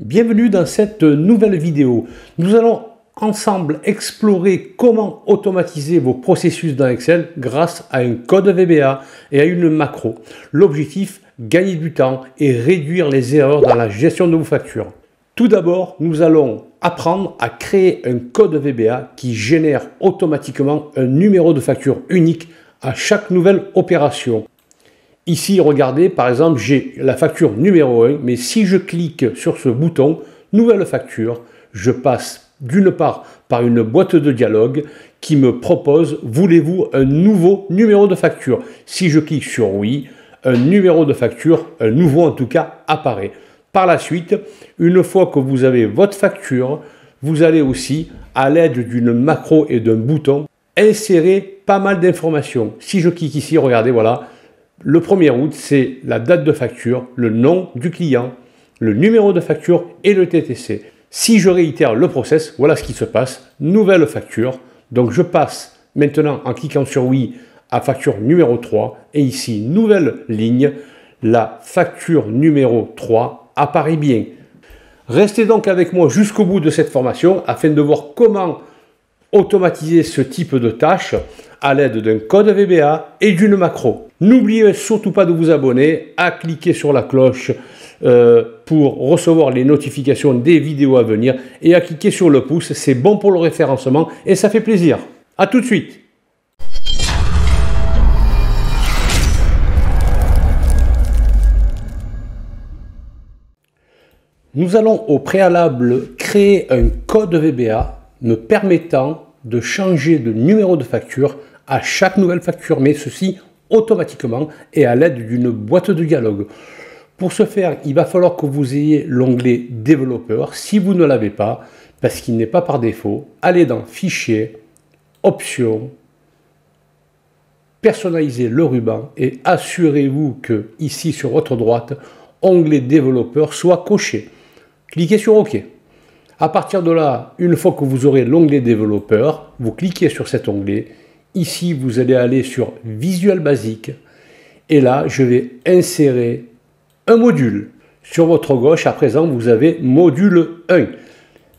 Bienvenue dans cette nouvelle vidéo. Nous allons ensemble explorer comment automatiser vos processus dans Excel grâce à un code VBA et à une macro. L'objectif, gagner du temps et réduire les erreurs dans la gestion de vos factures. Tout d'abord, nous allons apprendre à créer un code VBA qui génère automatiquement un numéro de facture unique à chaque nouvelle opération. Ici, regardez, par exemple, j'ai la facture numéro 1, mais si je clique sur ce bouton « Nouvelle facture », je passe d'une part par une boîte de dialogue qui me propose « Voulez-vous un nouveau numéro de facture ?» Si je clique sur « Oui », un numéro de facture, un nouveau en tout cas, apparaît. Par la suite, une fois que vous avez votre facture, vous allez aussi, à l'aide d'une macro et d'un bouton, insérer pas mal d'informations. Si je clique ici, regardez, voilà. Le 1er août, c'est la date de facture, le nom du client, le numéro de facture et le TTC. Si je réitère le process, voilà ce qui se passe. Nouvelle facture. Donc je passe maintenant en cliquant sur oui à facture numéro 3 et ici nouvelle ligne, la facture numéro 3 apparaît bien. Restez donc avec moi jusqu'au bout de cette formation afin de voir comment automatiser ce type de tâche à l'aide d'un code VBA et d'une macro. N'oubliez surtout pas de vous abonner, à cliquer sur la cloche pour recevoir les notifications des vidéos à venir et à cliquer sur le pouce, c'est bon pour le référencement et ça fait plaisir. À tout de suite. Nous allons au préalable créer un code VBA me permettant de changer de numéro de facture à chaque nouvelle facture, mais ceci automatiquement et à l'aide d'une boîte de dialogue. Pour ce faire, il va falloir que vous ayez l'onglet développeur. Si vous ne l'avez pas, parce qu'il n'est pas par défaut, allez dans Fichier, Options, personnalisez le ruban et assurez-vous que ici sur votre droite, onglet développeur soit coché. Cliquez sur OK. À partir de là, une fois que vous aurez l'onglet développeur, vous cliquez sur cet onglet. Ici, vous allez aller sur Visual Basic et là, je vais insérer un module. Sur votre gauche, à présent, vous avez module 1.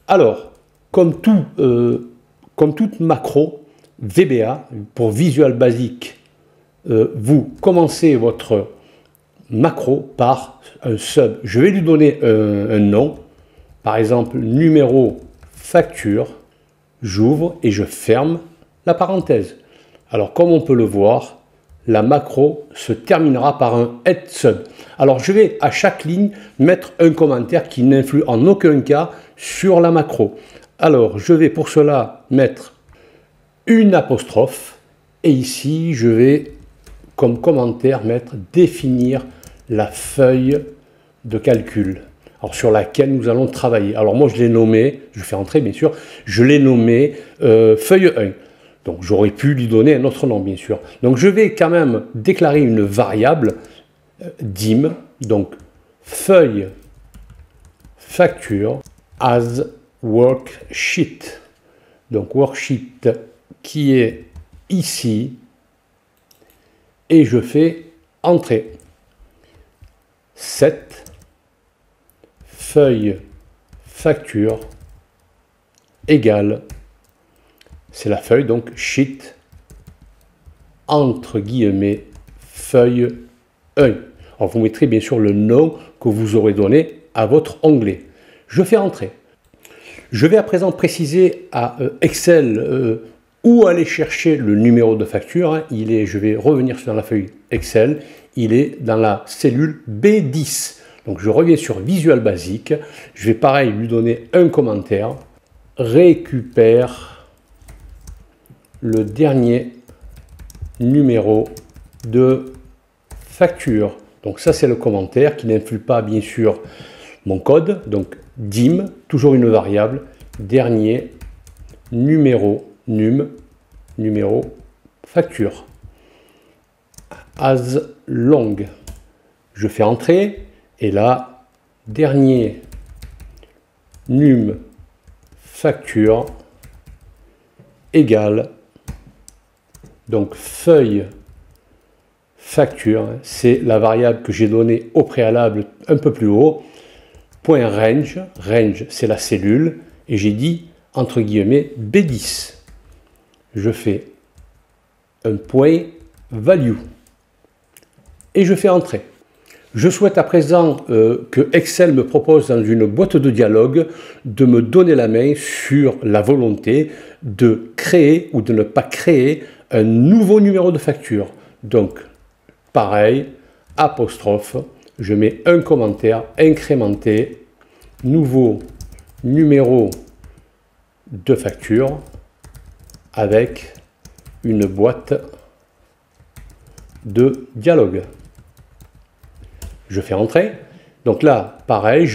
Alors, comme toute macro VBA, pour Visual Basic, vous commencez votre macro par un sub. Je vais lui donner un nom, par exemple, numéro facture. J'ouvre et je ferme la parenthèse. Alors, comme on peut le voir, la macro se terminera par un head sub. Alors, je vais à chaque ligne mettre un commentaire qui n'influe en aucun cas sur la macro. Alors, je vais pour cela mettre une apostrophe et ici, je vais comme commentaire mettre définir la feuille de calcul. Alors, sur laquelle nous allons travailler. Alors, moi, je l'ai nommé, je fais entrer bien sûr, je l'ai nommé feuille 1. Donc, j'aurais pu lui donner un autre nom, bien sûr. Donc, je vais quand même déclarer une variable dim, donc feuille facture as worksheet. Donc, worksheet qui est ici et je fais entrer set feuille facture égale. C'est la feuille, donc sheet, entre guillemets, feuille 1. Alors, vous mettrez bien sûr le nom que vous aurez donné à votre onglet. Je fais entrer. Je vais à présent préciser à Excel où aller chercher le numéro de facture. Il est, je vais revenir sur la feuille Excel, il est dans la cellule B10. Donc, je reviens sur Visual Basic. Je vais, pareil, lui donner un commentaire. Récupère le dernier numéro de facture. Donc ça, c'est le commentaire qui n'influe pas, bien sûr, mon code. Donc dim, toujours une variable, dernier numéro, num, numéro facture. As long. Je fais entrer et là, dernier num facture égale. Donc, feuille, facture, c'est la variable que j'ai donnée au préalable un peu plus haut. .range, range c'est la cellule, et j'ai dit entre guillemets B10. Je fais un point value et je fais entrer. Je souhaite à présent que Excel me propose dans une boîte de dialogue de me donner la main sur la volonté de créer ou de ne pas créer un nouveau numéro de facture. Donc, pareil, apostrophe, je mets un commentaire incrémenté, nouveau numéro de facture avec une boîte de dialogue. Je fais entrer. Donc là, pareil,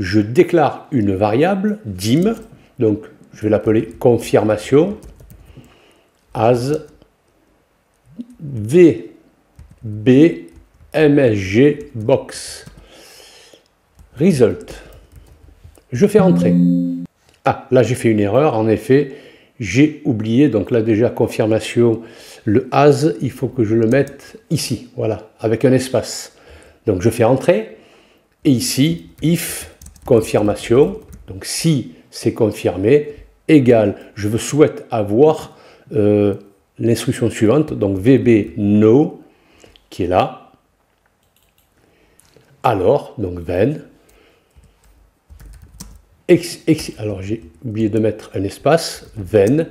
je déclare une variable dim. Donc, je vais l'appeler confirmation as VBMSG box result. Je fais entrer. Ah, là, j'ai fait une erreur. En effet, j'ai oublié. Donc là, déjà, confirmation, le as, il faut que je le mette ici. Voilà, avec un espace. Donc je fais entrer, et ici, if confirmation, donc si c'est confirmé, égale, souhaite avoir l'instruction suivante, donc VB no, qui est là, alors, donc then, alors j'ai oublié de mettre un espace, then,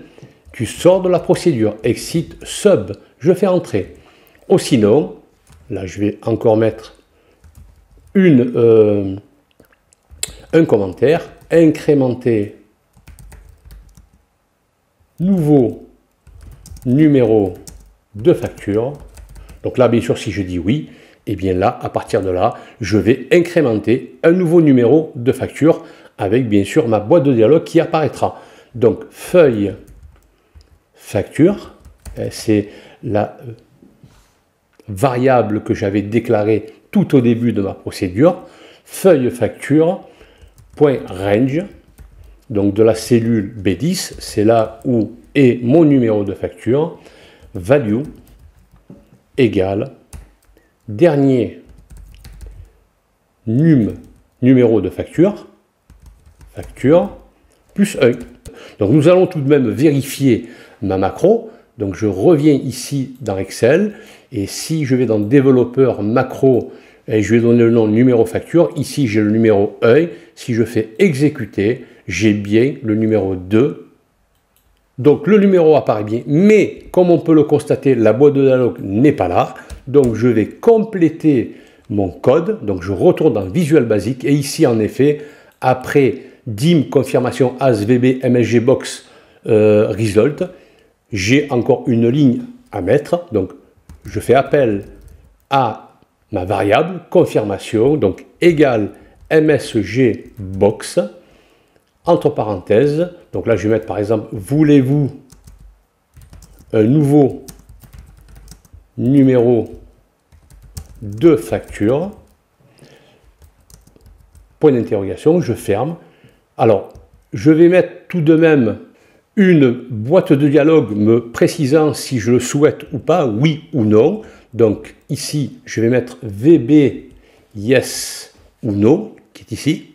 tu sors de la procédure, exit sub, je fais entrer, ou sinon, là je vais encore mettre un commentaire, incrémenter nouveau numéro de facture. Donc là, bien sûr, si je dis oui, et bien là, à partir de là, je vais incrémenter un nouveau numéro de facture avec, bien sûr, ma boîte de dialogue qui apparaîtra. Donc, feuille facture, c'est la variable que j'avais déclarée tout au début de ma procédure, feuille facture, .range, donc de la cellule B10, c'est là où est mon numéro de facture, value égale dernier numéro de facture, plus 1. Donc nous allons tout de même vérifier ma macro. Donc je reviens ici dans Excel, et si je vais dans développeur macro, et je vais donner le nom numéro facture, ici j'ai le numéro 1, si je fais exécuter, j'ai bien le numéro 2. Donc le numéro apparaît bien, mais comme on peut le constater, la boîte de dialogue n'est pas là, donc je vais compléter mon code, donc je retourne dans Visual Basic, et ici en effet, après dim confirmation as VB MSG box result, j'ai encore une ligne à mettre, donc je fais appel à ma variable confirmation, donc égale MSG box, entre parenthèses, donc là je vais mettre par exemple, voulez-vous un nouveau numéro de facture, point d'interrogation, je ferme. Alors, je vais mettre tout de même une boîte de dialogue me précisant si je le souhaite ou pas, oui ou non. Donc ici, je vais mettre VB yes ou no, qui est ici.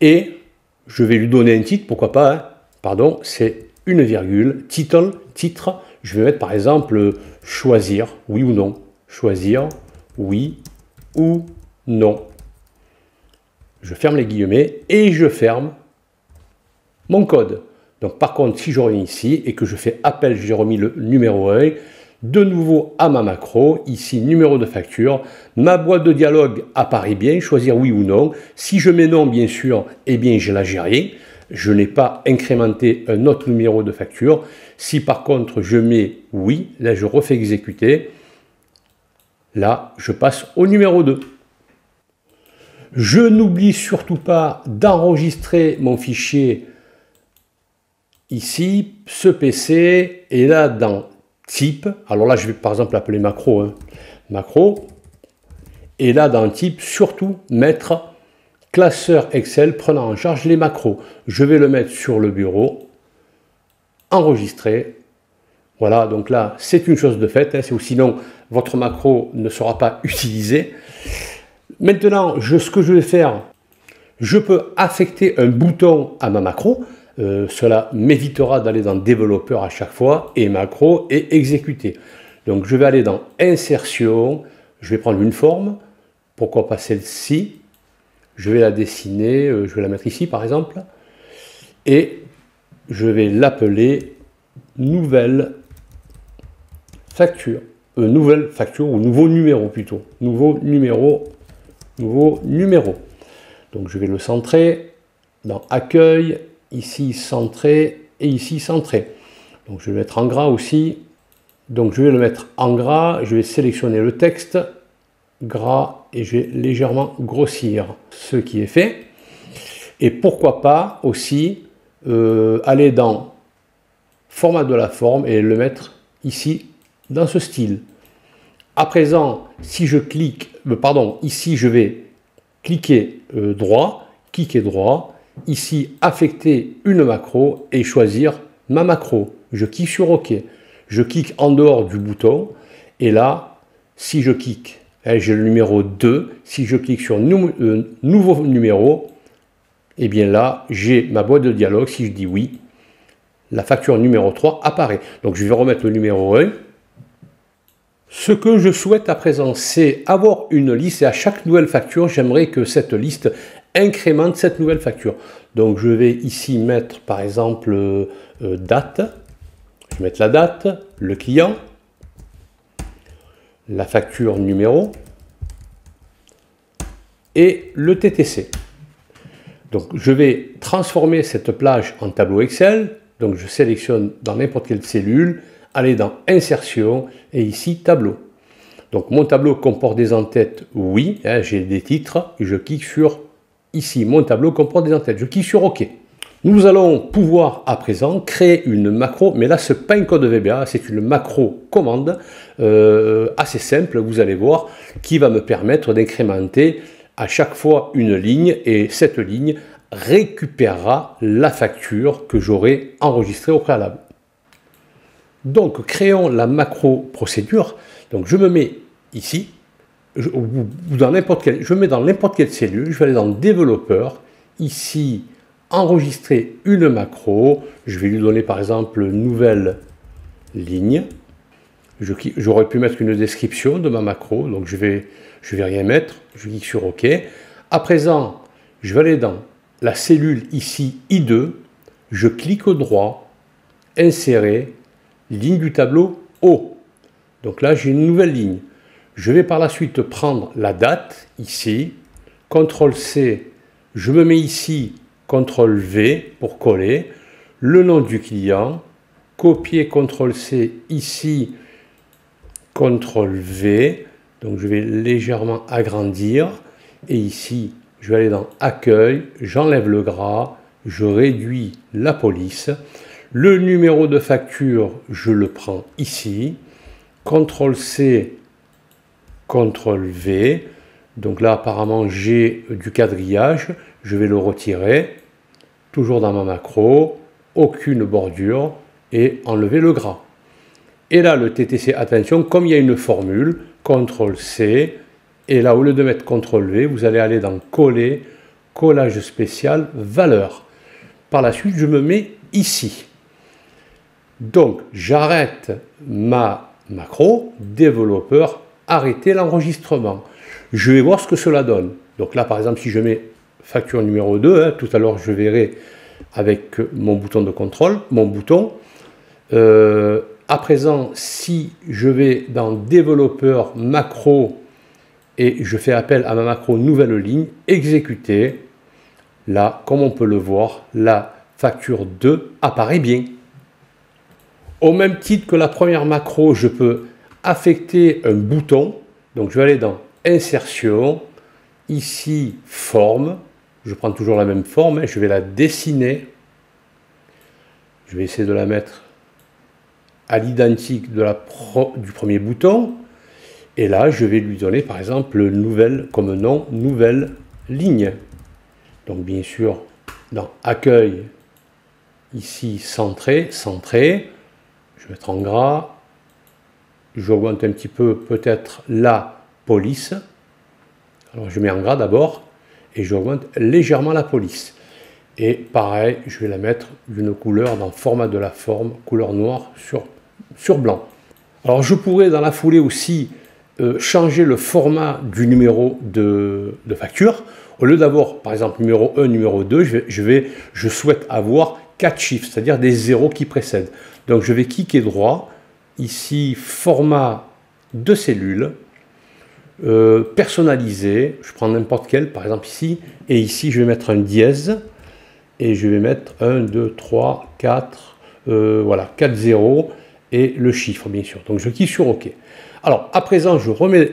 Et je vais lui donner un titre, pourquoi pas, hein? Pardon, c'est une virgule, titre. Je vais mettre par exemple choisir, oui ou non. Choisir, oui ou non. Je ferme les guillemets et je ferme mon code. Donc par contre, si je reviens ici et que je fais appel, j'ai remis le numéro 1, de nouveau à ma macro, ici numéro de facture, ma boîte de dialogue apparaît bien, choisir oui ou non. Si je mets non, bien sûr, eh bien je la gère rien, je n'ai pas incrémenté un autre numéro de facture. Si par contre je mets oui, là je refais exécuter, là je passe au numéro 2. Je n'oublie surtout pas d'enregistrer mon fichier ici, ce PC, et là dans type, alors là je vais par exemple l'appeler macro, hein, macro, et là dans type, surtout mettre classeur Excel prenant en charge les macros. Je vais le mettre sur le bureau, enregistrer, voilà, donc là c'est une chose de faite, hein, sinon votre macro ne sera pas utilisée. Maintenant, ce que je vais faire, Je peux affecter un bouton à ma macro. Cela m'évitera d'aller dans développeur à chaque fois et macro et exécuter. Donc je vais aller dans insertion, je vais prendre une forme, pourquoi pas celle-ci, je vais la dessiner, je vais la mettre ici par exemple, et je vais l'appeler nouvelle facture ou nouveau numéro plutôt, nouveau numéro. Donc je vais le centrer dans accueil, ici centré et ici centré. Donc je vais le mettre en gras aussi. Donc je vais le mettre en gras, je vais sélectionner le texte gras et je vais légèrement grossir ce qui est fait. Et pourquoi pas aussi aller dans format de la forme et le mettre ici dans ce style. À présent, si je clique, ici je vais cliquer droit, ici affecter une macro et choisir ma macro. Je clique sur OK. Je clique en dehors du bouton et là, si je clique, j'ai le numéro 2. Si je clique sur nouveau numéro, et bien là, j'ai ma boîte de dialogue. Si je dis oui, la facture numéro 3 apparaît. Donc, je vais remettre le numéro 1. Ce que je souhaite à présent, c'est avoir une liste et à chaque nouvelle facture, j'aimerais que cette liste incrémente cette nouvelle facture. Donc, je vais ici mettre, par exemple, date. Je vais mettre la date, le client, la facture numéro et le TTC. Donc, je vais transformer cette plage en tableau Excel. Donc, je sélectionne dans n'importe quelle cellule, aller dans insertion et ici tableau. Donc mon tableau comporte des en-têtes, oui, hein, j'ai des titres, et je clique sur ici, mon tableau comporte des en-têtes, je clique sur OK. Nous allons pouvoir à présent créer une macro, mais là ce n'est pas un code VBA, c'est une macro commande assez simple, vous allez voir, qui va me permettre d'incrémenter à chaque fois une ligne et cette ligne récupérera la facture que j'aurai enregistrée au préalable. Donc, créons la macro procédure. Donc, je me mets ici, dans n'importe quelle cellule, je vais aller dans développeur, ici, enregistrer une macro, je vais lui donner par exemple nouvelle ligne. J'aurais pu mettre une description de ma macro, donc je vais rien mettre, je clique sur OK. À présent, je vais aller dans la cellule ici, I2, je clique au droit, insérer, ligne du tableau haut. Donc là, j'ai une nouvelle ligne. Je vais par la suite prendre la date, ici, CTRL-C, je me mets ici, CTRL-V pour coller, le nom du client, copier CTRL-C ici, CTRL-V, donc je vais légèrement agrandir, et ici, je vais aller dans accueil, j'enlève le gras, je réduis la police. Le numéro de facture, je le prends ici. CTRL-C, CTRL-V. Donc là, apparemment, j'ai du quadrillage. Je vais le retirer. Toujours dans ma macro. Aucune bordure. Et enlever le gras. Et là, le TTC, attention, comme il y a une formule, CTRL-C. Et là, au lieu de mettre CTRL-V, vous allez aller dans coller, collage spécial, valeur. Par la suite, je me mets ici. Donc, j'arrête ma macro, développeur, arrêter l'enregistrement. Je vais voir ce que cela donne. Donc là, par exemple, si je mets facture numéro 2, hein, tout à l'heure, je verrai avec mon bouton de contrôle, mon bouton. À présent, si je vais dans développeur, macro, et je fais appel à ma macro nouvelle ligne, exécuter, là, comme on peut le voir, la facture 2 apparaît bien. Au même titre que la première macro, je peux affecter un bouton. Donc, je vais aller dans insertion, ici, forme. Je prends toujours la même forme, hein. Je vais la dessiner. Je vais essayer de la mettre à l'identique du premier bouton. Et là, je vais lui donner, par exemple, nouvelle comme nom, nouvelle ligne. Donc, bien sûr, dans accueil, ici, centré, je vais mettre en gras, j'augmente un petit peu peut-être la police, alors je mets en gras d'abord, et j'augmente légèrement la police. Et pareil, je vais la mettre une couleur dans le format de la forme, couleur noire sur blanc. Alors je pourrais dans la foulée aussi changer le format du numéro de facture. Au lieu d'avoir par exemple numéro 1, numéro 2, je souhaite avoir 4 chiffres, c'est-à-dire des zéros qui précèdent. Donc je vais cliquer droit, ici format de cellule, personnalisé, je prends n'importe quel, par exemple ici, et ici je vais mettre un dièse, et je vais mettre 1, 2, 3, 4, voilà, 4 zéros, et le chiffre bien sûr. Donc je clique sur OK. Alors à présent je remets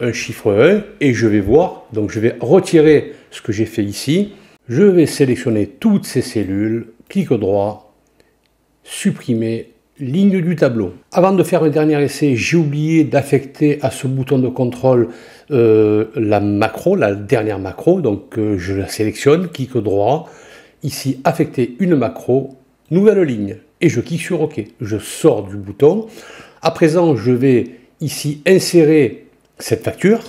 un chiffre 1 et je vais voir, donc je vais retirer ce que j'ai fait ici, je vais sélectionner toutes ces cellules, clic droit, supprimer, ligne du tableau. Avant de faire le dernier essai, j'ai oublié d'affecter à ce bouton de contrôle la macro, la dernière macro, donc je la sélectionne, clic droit, ici affecter une macro, nouvelle ligne, et je clique sur OK. Je sors du bouton. À présent, je vais ici insérer cette facture,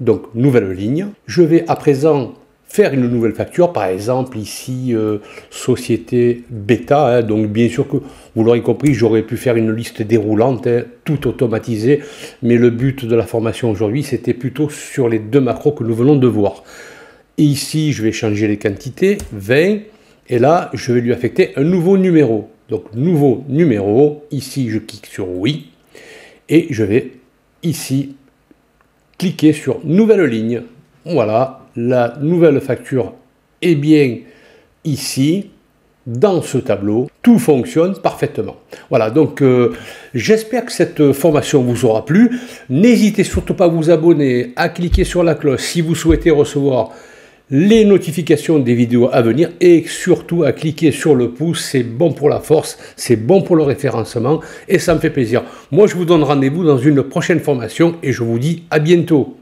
donc nouvelle ligne. Je vais à présent faire une nouvelle facture, par exemple ici société bêta, hein, donc bien sûr que vous l'aurez compris, j'aurais pu faire une liste déroulante, hein, tout automatisée, mais le but de la formation aujourd'hui, c'était plutôt sur les deux macros que nous venons de voir. Et ici, je vais changer les quantités, 20, et là, je vais lui affecter un nouveau numéro. Donc nouveau numéro, ici je clique sur oui, et je vais ici cliquer sur nouvelle ligne. Voilà, la nouvelle facture est bien ici, dans ce tableau. Tout fonctionne parfaitement. Voilà, donc j'espère que cette formation vous aura plu. N'hésitez surtout pas à vous abonner, à cliquer sur la cloche si vous souhaitez recevoir les notifications des vidéos à venir, et surtout à cliquer sur le pouce, c'est bon pour la force, c'est bon pour le référencement et ça me fait plaisir. Moi je vous donne rendez-vous dans une prochaine formation et je vous dis à bientôt.